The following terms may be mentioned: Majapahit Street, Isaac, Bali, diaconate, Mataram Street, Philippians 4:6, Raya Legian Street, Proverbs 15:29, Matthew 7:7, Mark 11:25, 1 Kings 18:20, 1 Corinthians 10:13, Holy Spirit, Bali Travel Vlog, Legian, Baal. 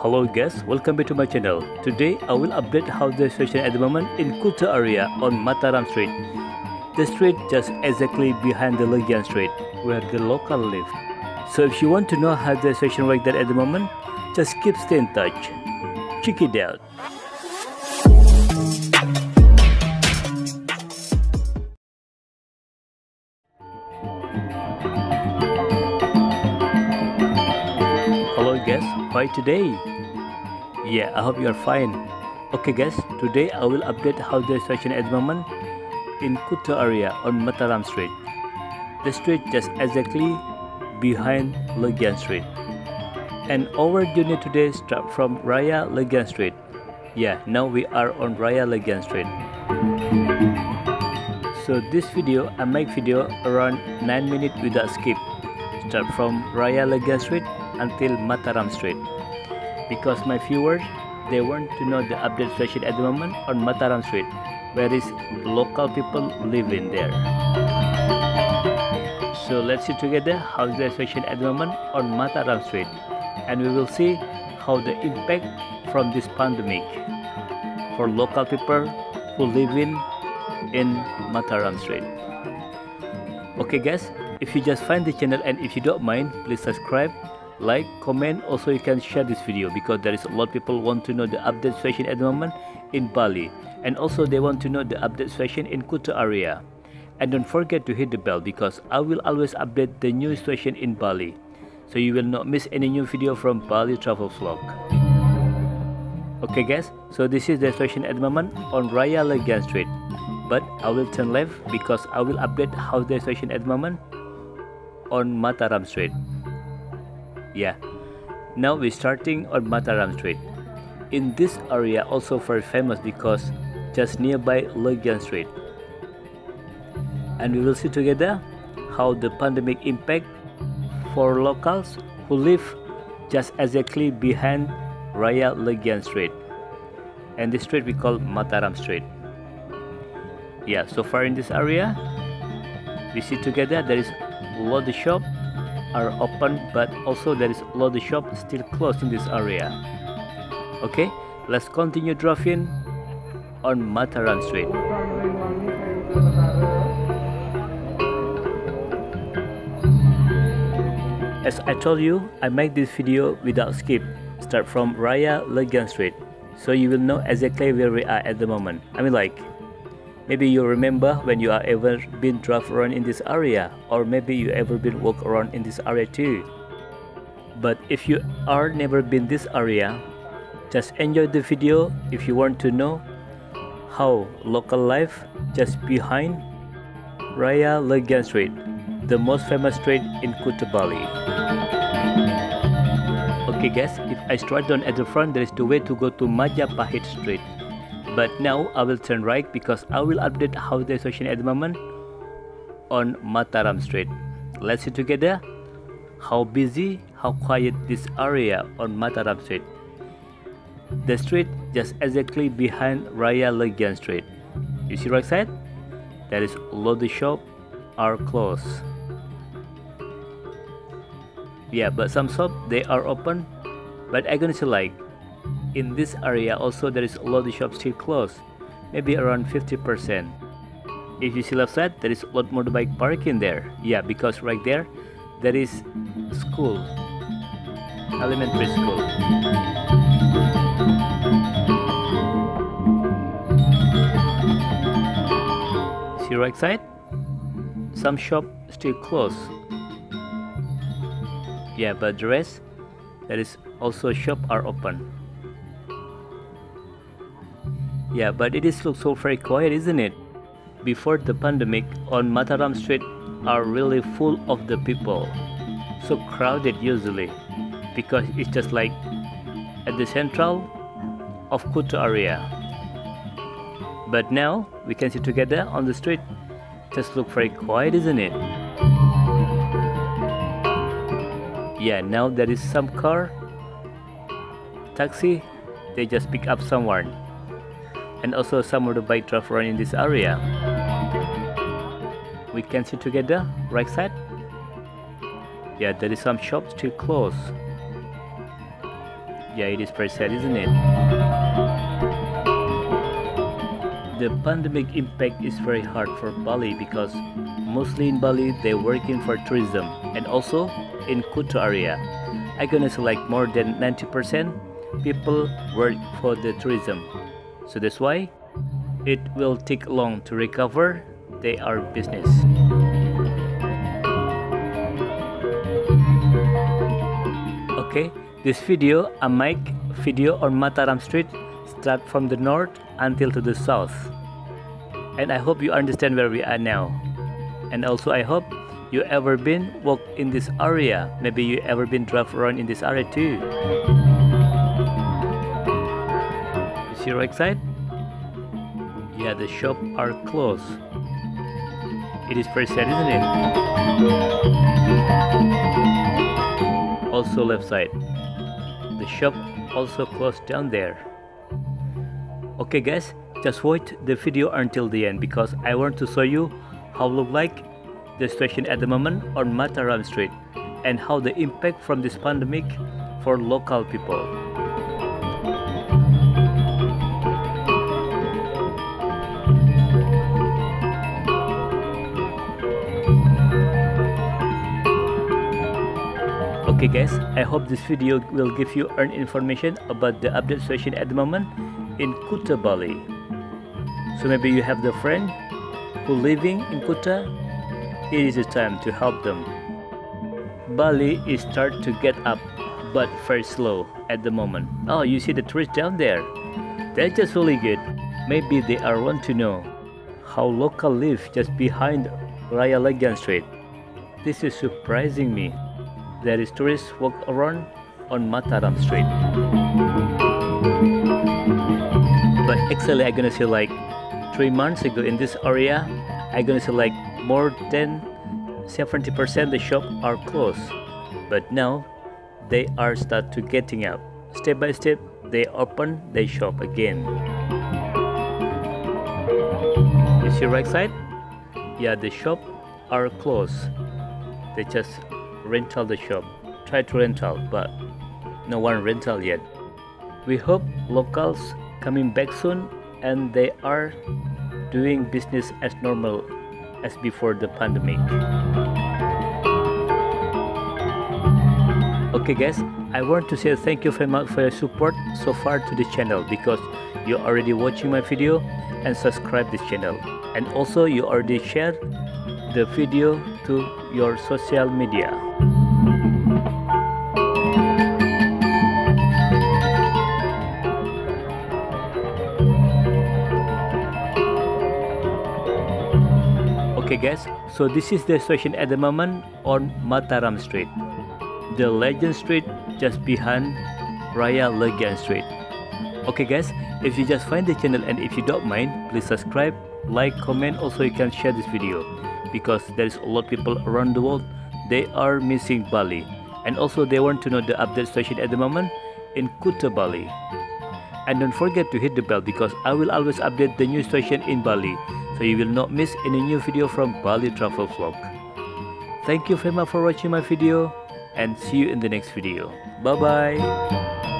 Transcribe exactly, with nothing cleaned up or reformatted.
Hello guys, welcome back to my channel. Today I will update how the situation at the moment in Kuta area on Mataram Street. The street just exactly behind the Legian Street where the local live. So if you want to know how the situation like that at the moment, just keep stay in touch. Check it out. Hello guys, why today? Yeah, I hope you are fine. Okay guys, today I will update how the situation at the moment in Kuta area on Mataram Street. The street just exactly behind Legian Street. And our journey today starts from Raya Legian Street. Yeah, now we are on Raya Legian Street. So this video, I make video around nine minutes without skip. Start from Raya Legian Street until Mataram Street, because my viewers, they want to know the update situation at the moment on Mataram Street, where is local people live in there. So let's see together how the situation at the moment on Mataram Street, and we will see how the impact from this pandemic for local people who live in in Mataram Street. Okay guys, if you just find the channel and if you don't mind, please subscribe, like, comment, also you can share this video, because there is a lot of people want to know the update situation at the moment in Bali, and also they want to know the update situation in Kuta area. And don't forget to hit the bell, because I will always update the new situation in Bali, so you will not miss any new video from Bali Travel Vlog. Okay guys, so this is the situation at the moment on Raya Legian Street, but I will turn left because I will update how the situation at the moment on Mataram Street. Yeah, now we're starting on Mataram Street. In this area also very famous because just nearby Legian Street. And we will see together how the pandemic impact for locals who live just exactly behind Raya Legian Street. And this street we call Mataram Street. Yeah, so far in this area, we see together there is a lot of shops are open, but also there is a lot of shops still closed in this area. Okay, let's continue driving on Mataram Street. As I told you, I make this video without skip, start from Raya Legian Street, so you will know exactly where we are at the moment. I mean, like, maybe you remember when you are ever been drive around in this area, or maybe you ever been walk around in this area too. But if you are never been this area, just enjoy the video if you want to know how local life just behind Raya Legian Street, the most famous street in Kuta, Bali. Okay guys, if I start down at the front, there is the way to go to Majapahit Street. But now I will turn right because I will update how the situation at the moment on Mataram Street. Let's see together how busy, how quiet this area on Mataram Street. The street just exactly behind Raya Legian Street. You see right side? There is a lot of shops are closed. Yeah, but some shops they are open. But I can see like in this area also there is a lot of shops still closed, maybe around fifty percent. If you see left side, there is a lot more motorbike parking there. Yeah, because right there there is school, elementary school. See right side, some shop still closed. Yeah, but the rest there is also shop are open. Yeah, but it is looks so very quiet, isn't it? Before the pandemic, on Mataram Street are really full of the people. So crowded usually, because it's just like at the central of Kuta area. But now we can see together on the street, just look very quiet, isn't it? Yeah, now there is some car, taxi, they just pick up someone. And also some of the bike drive around in this area. We can see together, right side. Yeah, there is some shops still closed. Yeah, it is pretty sad, isn't it? The pandemic impact is very hard for Bali because mostly in Bali they're working for tourism and also in Kuta area. I'm gonna say like more than ninety percent people work for the tourism. So that's why it will take long to recover their business. Okay, this video I make video on Mataram Street, start from the north until to the south. And I hope you understand where we are now. And also I hope you ever been walk in this area. Maybe you ever been drive around in this area too. You see right side? Yeah, the shop are closed. It is pretty sad, isn't it? Also left side. The shop also closed down there. Okay guys, just watch the video until the end because I want to show you how look like the situation at the moment on Mataram Street and how the impact from this pandemic for local people. Okay guys, I hope this video will give you an information about the update situation at the moment in Kuta, Bali. So maybe you have the friend who living in Kuta, it is the time to help them. Bali is start to get up but very slow at the moment. Oh, you see the tourists down there? That's just really good. Maybe they are want to know how local live just behind Raya Legian Street. This is surprising me. There is tourists walk around on Mataram Street. But actually I'm gonna say like three months ago in this area, I'm gonna say like more than seventy percent the shop are closed. But now they are start to getting up. Step by step they open their shop again. You see right side? Yeah, the shop are closed. They just rental the shop, try to rental, but no one rental yet. We hope locals coming back soon and they are doing business as normal as before the pandemic. Okay guys, I want to say thank you very much for your support so far to this channel because you already watching my video and subscribe this channel, and also you already share the video to your social media. Okay guys, so this is the situation at the moment on Mataram Street, the Legian Street just behind Raya Legian Street. Okay guys, if you just find the channel and if you don't mind, please subscribe, like, comment, also you can share this video because there is a lot of people around the world, they are missing Bali and also they want to know the update situation at the moment in Kuta, Bali. And don't forget to hit the bell because I will always update the new situation in Bali, so you will not miss any new video from Bali Travel Vlog. Thank you very much for watching my video and see you in the next video. Bye bye.